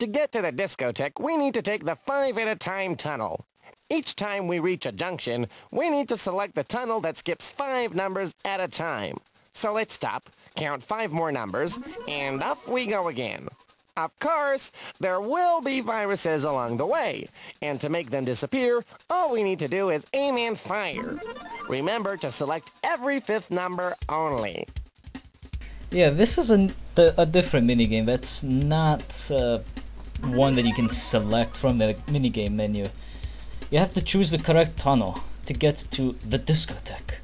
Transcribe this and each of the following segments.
To get to the discotheque, we need to take the 5-at-a-time tunnel. Each time we reach a junction, we need to select the tunnel that skips 5 numbers at a time. So let's stop, count 5 more numbers, and off we go again. Of course, there will be viruses along the way, and to make them disappear, all we need to do is aim and fire. Remember to select every 5th number only. Yeah, this is a different minigame. That's not one that you can select from the minigame menu. You have to choose the correct tunnel to get to the discotheque,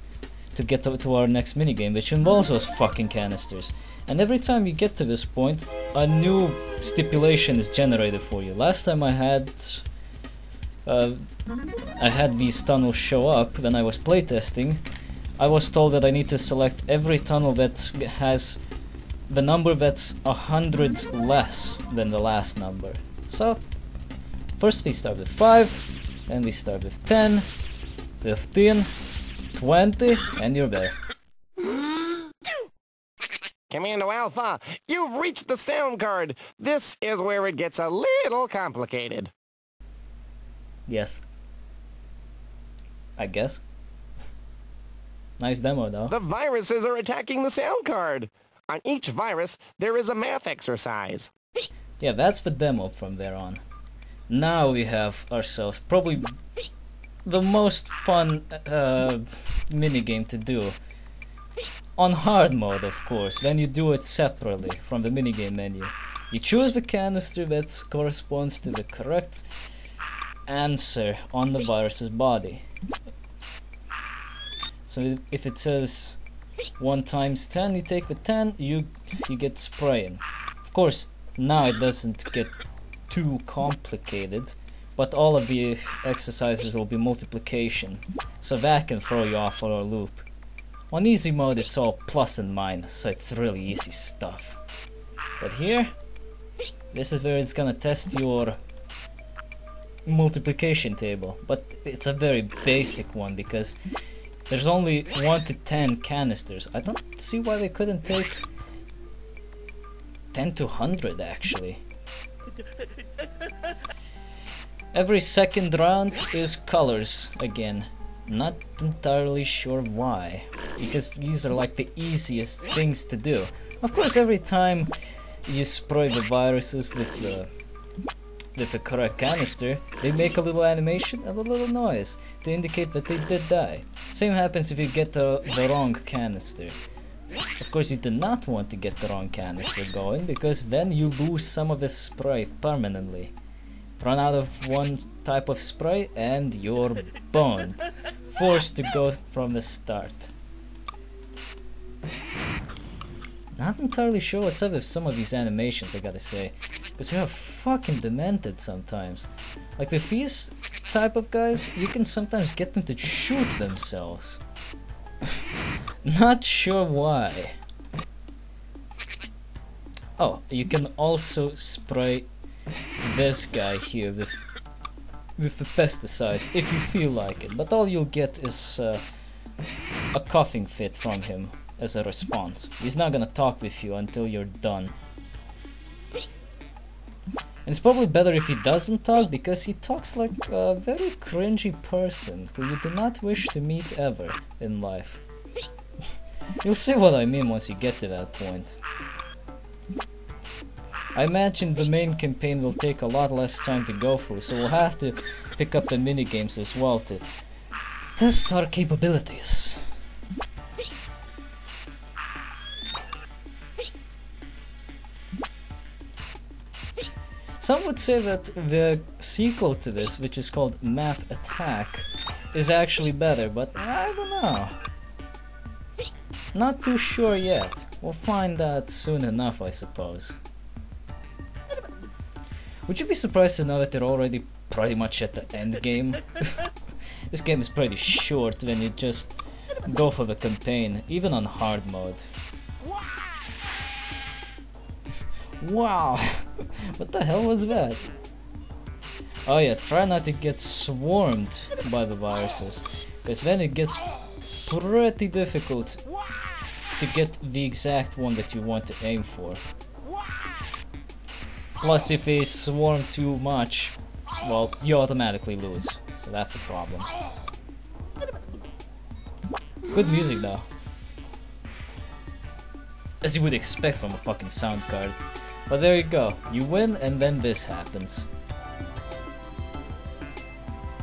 to get to our next minigame, which involves those fucking canisters. And every time you get to this point, a new stipulation is generated for you. Last time I had these tunnels show up when I was playtesting. I was told that I need to select every tunnel that has the number that's 100 less than the last number. So, first we start with 5, then we start with 10, 15, 20, and you're there. Commando Alpha, you've reached the sound card. This is where it gets a little complicated. Yes. I guess. Nice demo, though. The viruses are attacking the sound card. On each virus, there is a math exercise. Yeah, that's the demo from there on. Now we have ourselves probably the most fun minigame to do. On hard mode, of course, then you do it separately from the minigame menu. You choose the canister that corresponds to the correct answer on the virus's body. So if it says 1 times 10, you take the 10, you get spraying. Of course, now it doesn't get too complicated, but all of the exercises will be multiplication, so that can throw you off for a loop. On easy mode, it's all plus and minus, so it's really easy stuff. But here, this is where it's gonna test your multiplication table. But it's a very basic one, because there's only 1 to 10 canisters. I don't see why they couldn't take 10 to 100, actually. Every second round is colors again. Not entirely sure why, because these are like the easiest things to do. Of course, every time you spray the viruses with the correct canister, they make a little animation and a little noise to indicate that they did die. Same happens if you get the wrong canister. Of course, you do not want to get the wrong canister going, because then you lose some of the spray permanently. Run out of one type of spray and you're boned. Forced to go from the start. Not entirely sure what's up with some of these animations, I gotta say. Because we are fucking demented sometimes. Like with these type of guys, you can sometimes get them to shoot themselves. Not sure why. Oh, you can also spray this guy here with the pesticides if you feel like it, but all you'll get is a coughing fit from him as a response. He's not gonna talk with you until you're done. And it's probably better if he doesn't talk, because he talks like a very cringy person who you do not wish to meet ever in life. You'll see what I mean once you get to that point. I imagine the main campaign will take a lot less time to go through, so we'll have to pick up the minigames as well to test our capabilities. Some would say that the sequel to this, which is called Math Attack, is actually better, but I don't know. Not too sure yet. We'll find out soon enough, I suppose. Would you be surprised to know that they're already pretty much at the end game? This game is pretty short when you just go for the campaign, even on hard mode. Wow! What the hell was that? Oh yeah, try not to get swarmed by the viruses, because then it gets pretty difficult to get the exact one that you want to aim for. Plus, if they swarm too much, well, you automatically lose. So that's a problem. Good music, though. As you would expect from a fucking sound card. But there you go. You win, and then this happens.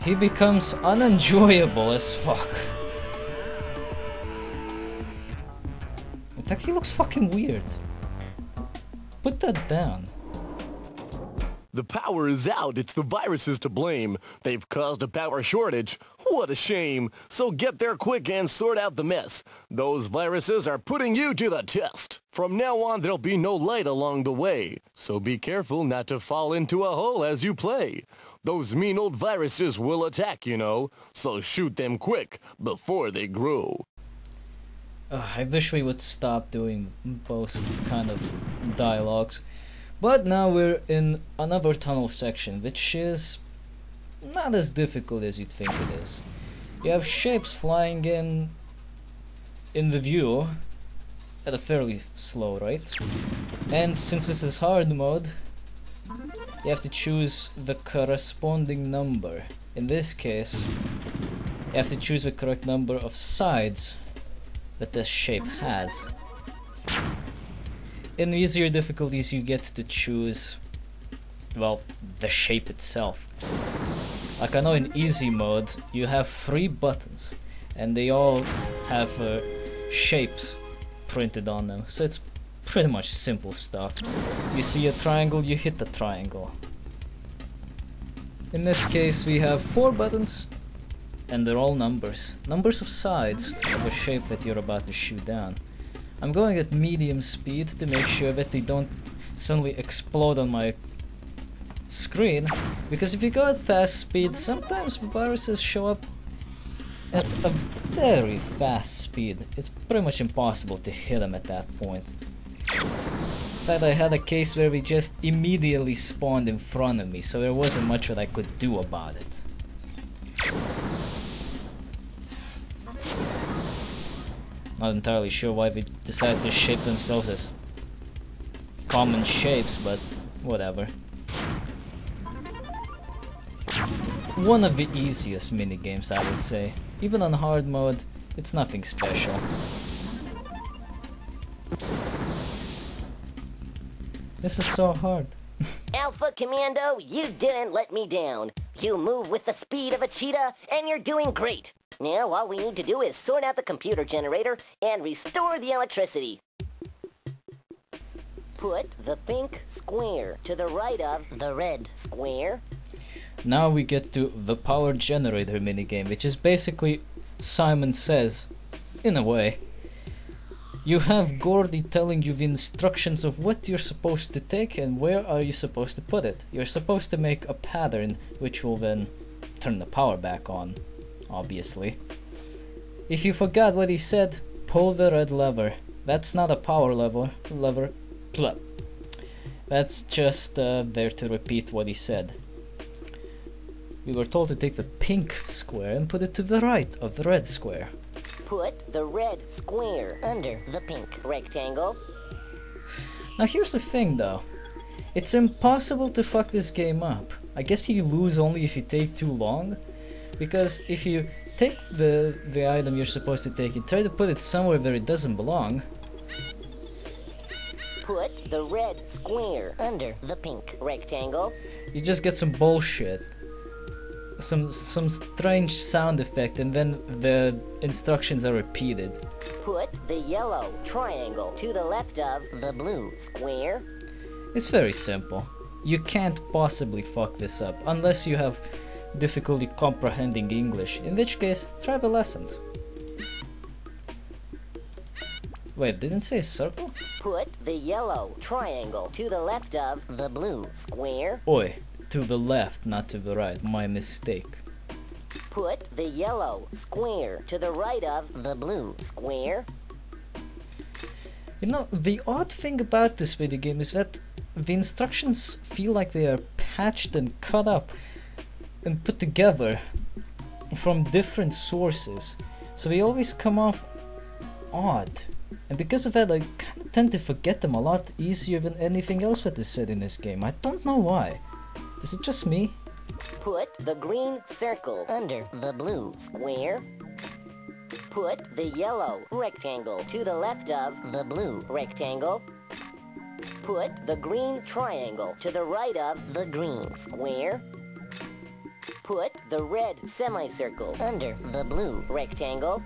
He becomes unenjoyable as fuck. In fact, he looks fucking weird. Put that down. The power is out. It's the viruses to blame. They've caused a power shortage. What a shame. So get there quick and sort out the mess. Those viruses are putting you to the test. From now on, there'll be no light along the way. So be careful not to fall into a hole as you play. Those mean old viruses will attack, you know. So shoot them quick before they grow. I wish we would stop doing both kind of dialogues. But now we're in another tunnel section, which is not as difficult as you think it is. You have shapes flying in the view at a fairly slow rate. And since this is hard mode, you have to choose the corresponding number. In this case, you have to choose the correct number of sides that this shape has. In easier difficulties, you get to choose, well, the shape itself. Like I know in easy mode, you have 3 buttons, and they all have shapes printed on them, so it's pretty much simple stuff. You see a triangle, you hit the triangle. In this case, we have 4 buttons, and they're all numbers. Numbers of sides of a shape that you're about to shoot down. I'm going at medium speed to make sure that they don't suddenly explode on my screen, because if you go at fast speed, sometimes viruses show up at a very fast speed. It's pretty much impossible to hit them at that point. In fact, I had a case where we just immediately spawned in front of me, so there wasn't much that I could do about it. Not entirely sure why they decided to shape themselves as common shapes, but whatever. One of the easiest minigames, I would say. Even on hard mode, it's nothing special. This is so hard. Alpha Commando, you didn't let me down. You move with the speed of a cheetah, and you're doing great. Now all we need to do is sort out the computer generator and restore the electricity. Put the pink square to the right of the red square. Now we get to the power generator minigame, which is basically Simon Says, in a way. You have Gordi telling you the instructions of what you're supposed to take and where are you supposed to put it. You're supposed to make a pattern which will then turn the power back on. Obviously. If you forgot what he said, pull the red lever. That's not a power lever. That's just there to repeat what he said. We were told to take the pink square and put it to the right of the red square. Put the red square under the pink rectangle. Now here's the thing though. It's impossible to fuck this game up. I guess you lose only if you take too long. Because if you take the item you're supposed to take and try to put it somewhere where it doesn't belong. Put the red square under the pink rectangle. You just get some bullshit. Some strange sound effect, and then the instructions are repeated. Put the yellow triangle to the left of the blue square. It's very simple. You can't possibly fuck this up unless you have difficulty comprehending English, in which case, try the lessons. Wait, didn't it say circle? Put the yellow triangle to the left of the blue square. Oi, to the left, not to the right, my mistake. Put the yellow square to the right of the blue square. You know, the odd thing about this video game is that the instructions feel like they are patched and cut up and put together from different sources, so they always come off odd. And because of that, I kinda tend to forget them a lot easier than anything else that is said in this game. I don't know why. Is it just me? Put the green circle under the blue square. Put the yellow rectangle to the left of the blue rectangle. Put the green triangle to the right of the green square. Put the red semicircle under the blue rectangle.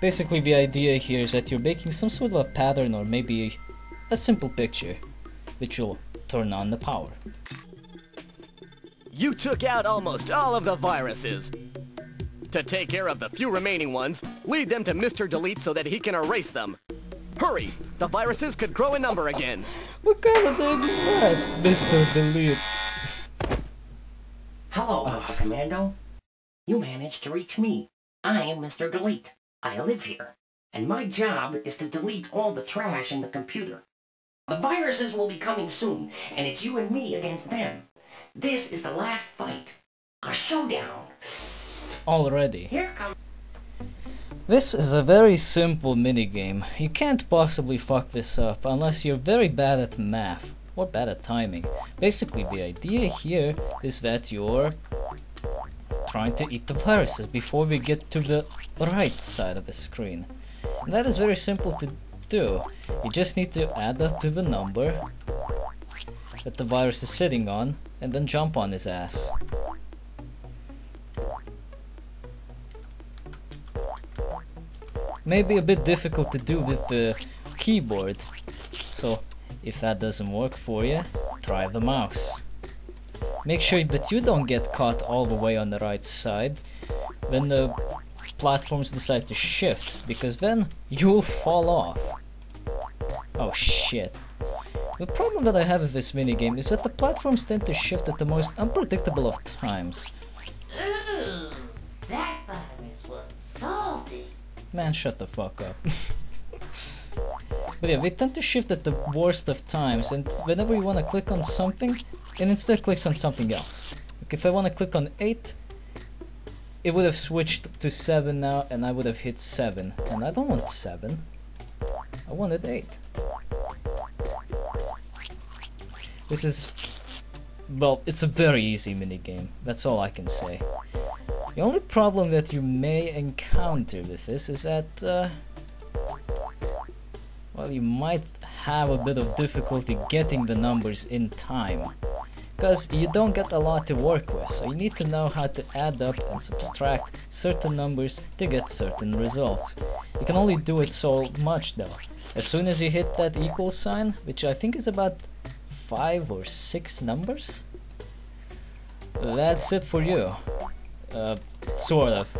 Basically, the idea here is that you're making some sort of a pattern or maybe a simple picture, which will turn on the power. You took out almost all of the viruses. To take care of the few remaining ones, lead them to Mr. Delete so that he can erase them. Hurry! The viruses could grow in number again. What kind of name is that? Mr. Delete. Hello, Alpha Commando. You managed to reach me. I am Mr. Delete. I live here, and my job is to delete all the trash in the computer. The viruses will be coming soon, and it's you and me against them. This is the last fight. A showdown. Already. Here comes... This is a very simple minigame. You can't possibly fuck this up unless you're very bad at math, or bad at timing. Basically, the idea here is that you're trying to eat the viruses before we get to the right side of the screen. And that is very simple to do. You just need to add up to the number that the virus is sitting on and then jump on his ass. Maybe a bit difficult to do with the keyboard, so if that doesn't work for you, try the mouse. Make sure that you don't get caught all the way on the right side when the platforms decide to shift, because then you'll fall off. Oh shit. The problem that I have with this minigame is that the platforms tend to shift at the most unpredictable of times. Ooh, that virus was salty. Man, shut the fuck up. But yeah, they tend to shift at the worst of times, and whenever you want to click on something, it instead clicks on something else. Like if I want to click on 8, it would have switched to 7 now, and I would have hit 7. And I don't want 7. I wanted 8. This is... well, it's a very easy minigame. That's all I can say. The only problem that you may encounter with this is that... well, you might have a bit of difficulty getting the numbers in time, because you don't get a lot to work with, so you need to know how to add up and subtract certain numbers to get certain results. You can only do it so much though. As soon as you hit that equal sign, which I think is about 5 or 6 numbers, that's it for you. Sort of.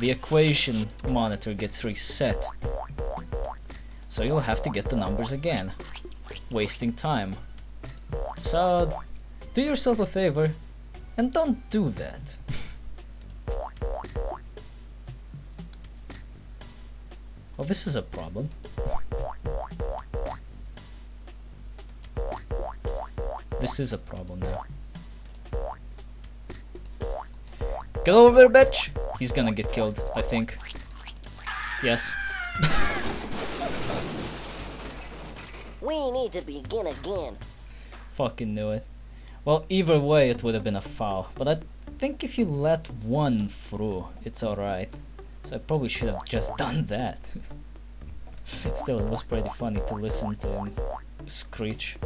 The equation monitor gets reset. So you'll have to get the numbers again, wasting time. So do yourself a favor and don't do that. Oh, this is a problem. This is a problem now. Get over there, bitch! He's gonna get killed, I think. Yes. We need to begin again. Fucking knew it. Well, either way it would have been a foul, but I think if you let one through, it's alright. So I probably should have just done that. Still, it was pretty funny to listen to him screech.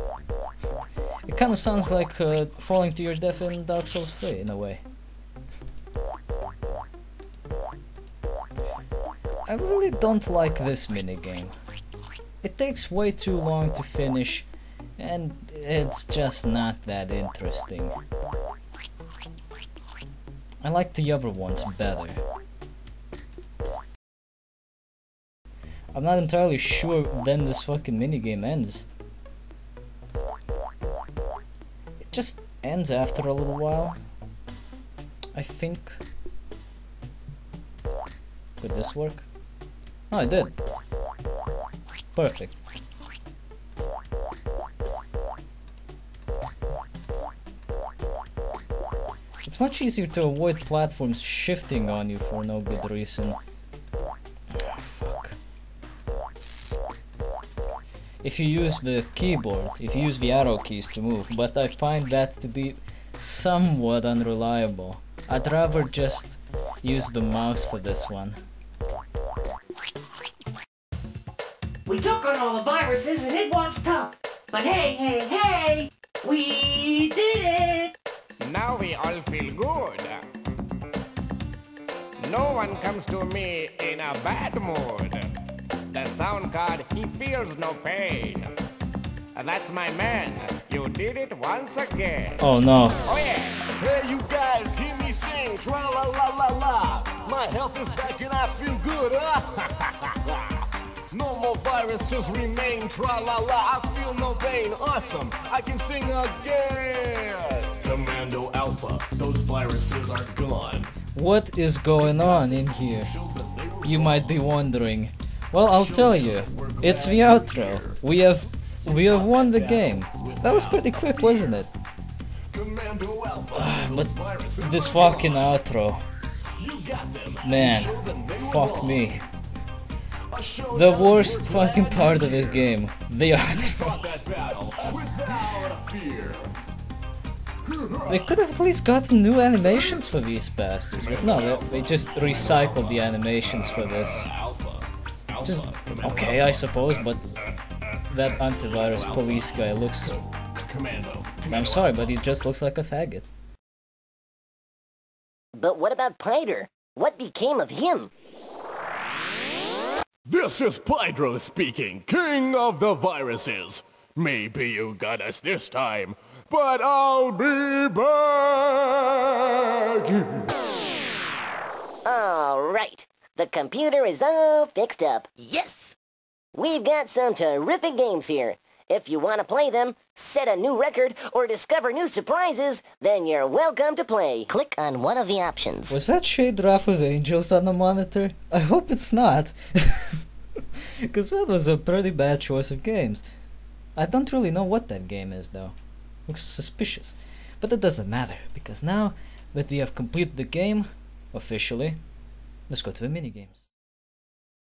It kinda sounds like falling to your death in Dark Souls 3, in a way. I really don't like this minigame. It takes way too long to finish, and it's just not that interesting. I like the other ones better. I'm not entirely sure when this fucking minigame ends. It just ends after a little while, I think. Could this work? Oh, it did. Perfect. It's much easier to avoid platforms shifting on you for no good reason. Oh, fuck. if you use the keyboard, if you use the arrow keys to move, but I find that to be somewhat unreliable. I'd rather just use the mouse for this one. We took on all the viruses and it was tough, but hey, hey, hey, we did it! Now we all feel good. No one comes to me in a bad mood. The sound card, he feels no pain. That's my man. You did it once again. Oh no. Oh yeah. Hey you guys, hear me sing. Tra la la la la. My health is back and I feel good. No more viruses remain. Tra la la. I feel no pain. Awesome. I can sing again. Commando Alpha. Those viruses are gone. What is going on in here? You might be wondering. Well, I'll tell you. It's the outro. We have won the game. That was pretty quick, wasn't it? But this fucking outro. Man, fuck me. The worst fucking part of this game. The outro. They could have at least gotten new animations for these bastards, but no, they just recycled the animations for this. Just okay, I suppose, but that antivirus police guy looks... I'm sorry, but he just looks like a faggot. But what about Pydro? What became of him? This is Pydro speaking, king of the viruses. Maybe you got us this time. But I'll be back! Alright, the computer is all fixed up. Yes! We've got some terrific games here. If you want to play them, set a new record, or discover new surprises, then you're welcome to play. Click on one of the options. Was that Shade Draft of Angels on the monitor? I hope it's not. Because that was a pretty bad choice of games. I don't really know what that game is, though. Looks suspicious, but that doesn't matter, because now that we have completed the game, officially, let's go to the minigames.